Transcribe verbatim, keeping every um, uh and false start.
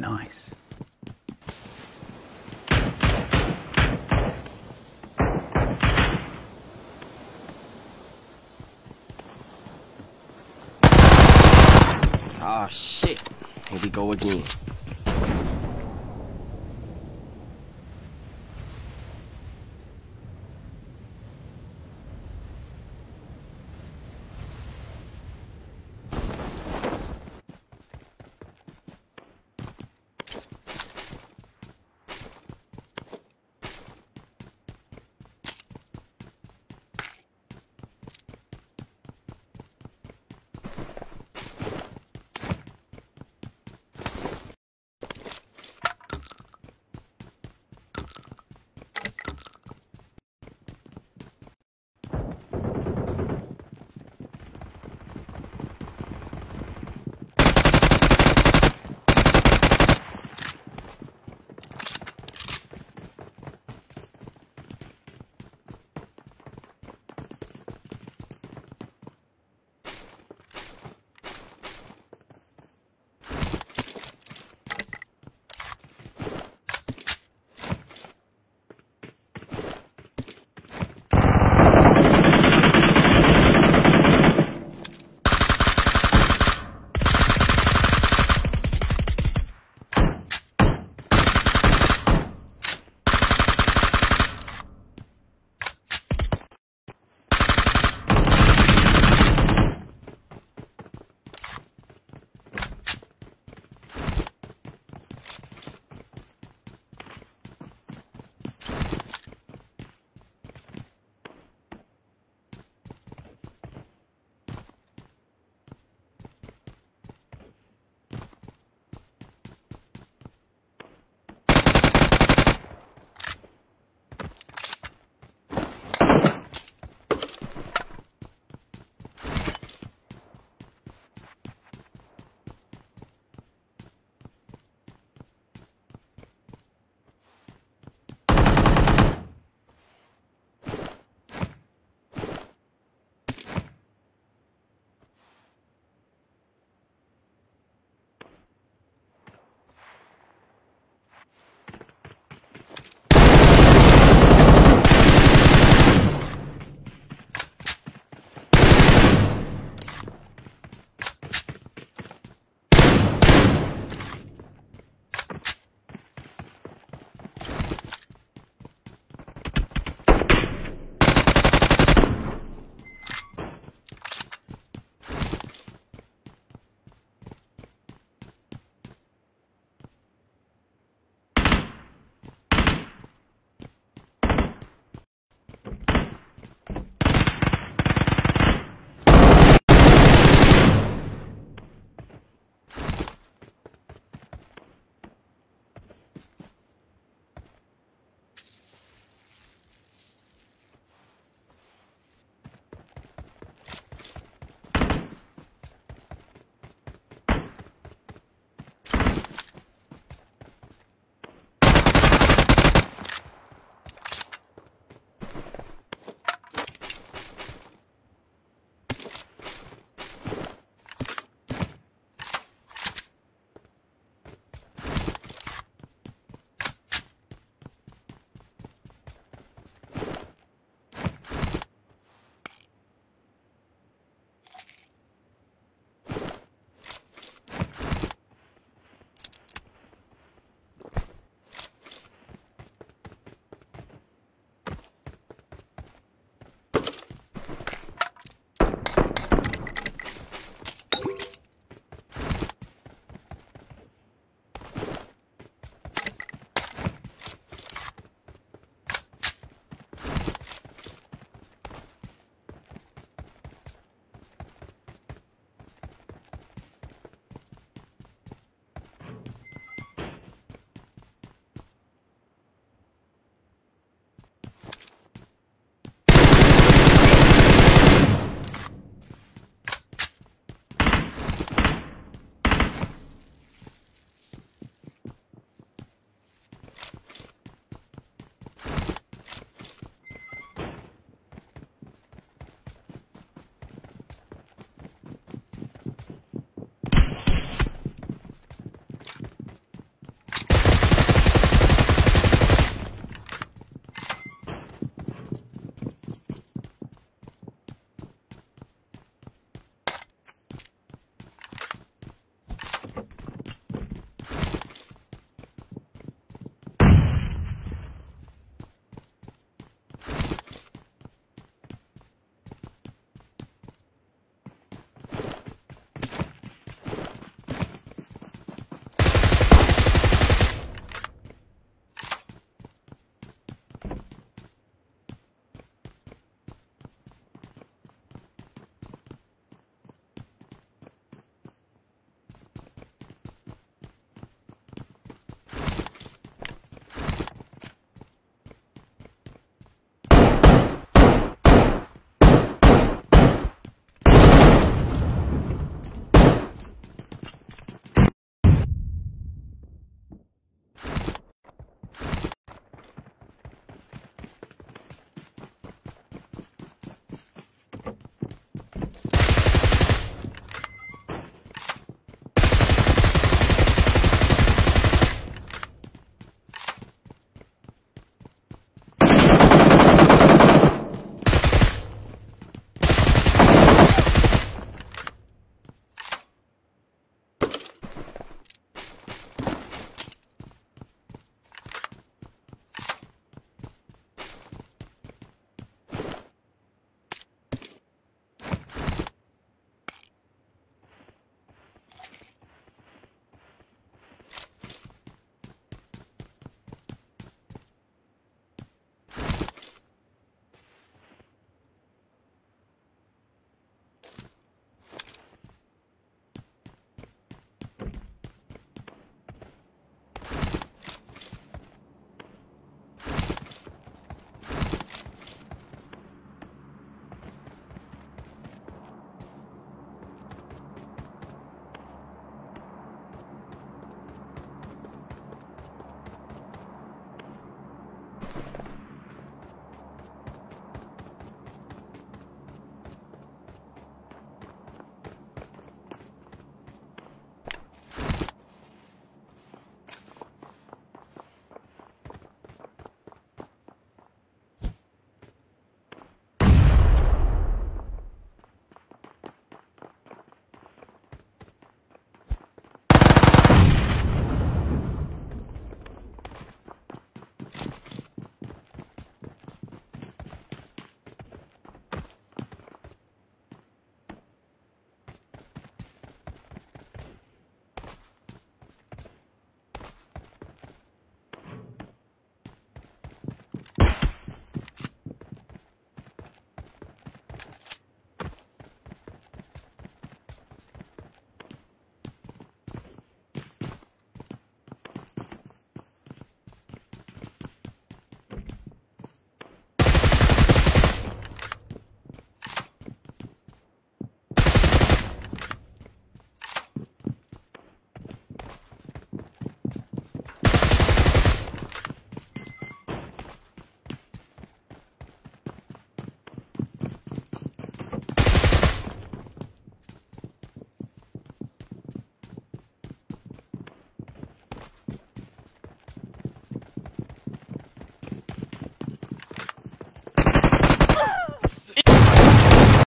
nice. Ah, shit. Here we go again.